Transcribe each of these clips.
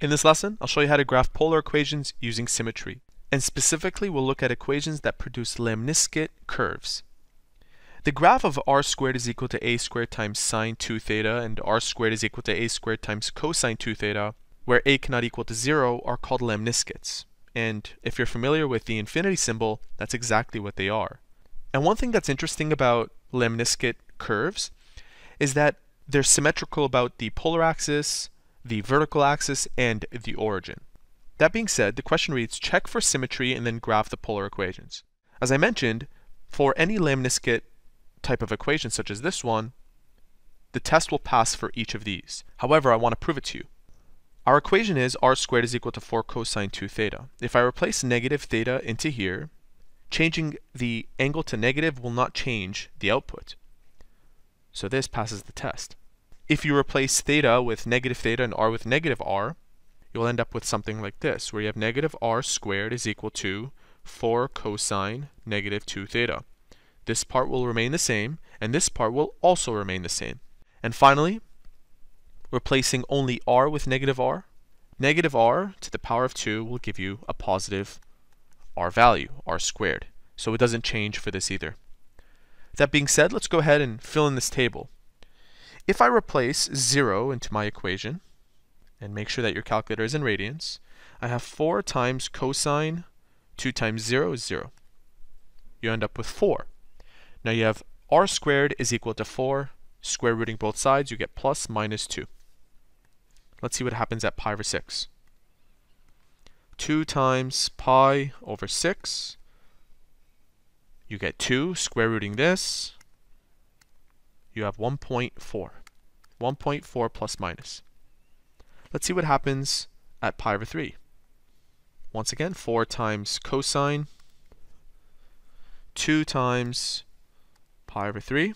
In this lesson, I'll show you how to graph polar equations using symmetry, and specifically we'll look at equations that produce lemniscate curves. The graph of r squared is equal to a squared times sine 2 theta and r squared is equal to a squared times cosine 2 theta, where a cannot equal to 0, are called lemniscates. And if you're familiar with the infinity symbol, that's exactly what they are. And one thing that's interesting about lemniscate curves is that they're symmetrical about the polar axis, the vertical axis, and the origin. That being said, the question reads, check for symmetry and then graph the polar equations. As I mentioned, for any lemniscate type of equation such as this one, the test will pass for each of these. However, I want to prove it to you. Our equation is r squared is equal to 4 cosine 2 theta. If I replace negative theta into here, changing the angle to negative will not change the output. So this passes the test. If you replace theta with negative theta and r with negative r, you'll end up with something like this, where you have negative r squared is equal to 4 cosine negative 2 theta. This part will remain the same, and this part will also remain the same. And finally, replacing only r with negative r to the power of 2 will give you a positive r value, r squared. So it doesn't change for this either. That being said, let's go ahead and fill in this table. If I replace 0 into my equation, and make sure that your calculator is in radians, I have 4 times cosine 2 times 0 is 0. You end up with 4. Now you have r squared is equal to 4. Square rooting both sides, you get plus minus 2. Let's see what happens at pi over 6. 2 times pi over 6, you get 2. Square rooting this, you have 1.4. 1.4 plus minus. Let's see what happens at pi over 3. Once again, 4 times cosine, 2 times pi over 3,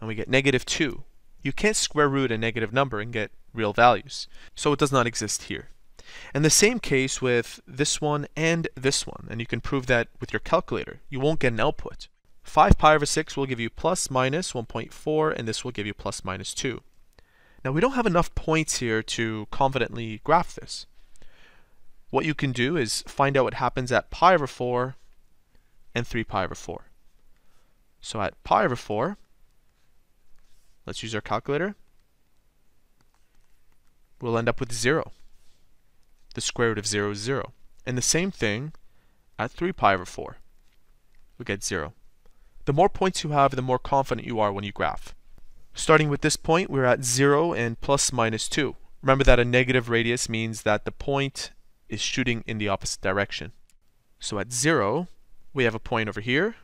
and we get negative 2. You can't square root a negative number and get real values, so it does not exist here. And the same case with this one and this one, and you can prove that with your calculator. You won't get an output. 5 pi over 6 will give you plus minus 1.4, and this will give you plus minus 2. Now we don't have enough points here to confidently graph this. What you can do is find out what happens at pi over 4 and 3 pi over 4. So at pi over 4, let's use our calculator, we'll end up with 0. The square root of 0 is 0. And the same thing at 3 pi over 4. We get 0. The more points you have, the more confident you are when you graph. Starting with this point, we're at 0 and plus minus 2. Remember that a negative radius means that the point is shooting in the opposite direction. So at 0, we have a point over here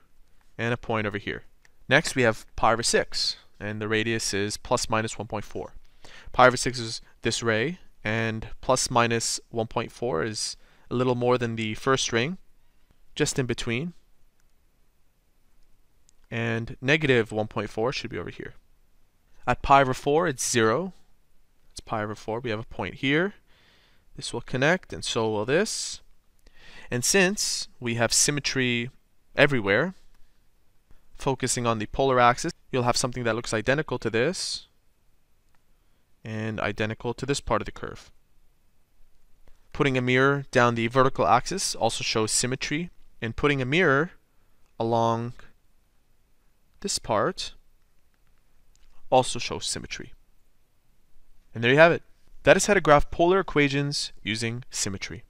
and a point over here. Next, we have pi over 6, and the radius is plus minus 1.4. Pi over 6 is this ray, and plus minus 1.4 is a little more than the first ring, just in between. And negative 1.4 should be over here. At pi over 4, it's 0. It's pi over 4. We have a point here. This will connect, and so will this. And since we have symmetry everywhere, focusing on the polar axis, you'll have something that looks identical to this and identical to this part of the curve. Putting a mirror down the vertical axis also shows symmetry, and putting a mirror along this part also shows symmetry. And there you have it. That is how to graph polar equations using symmetry.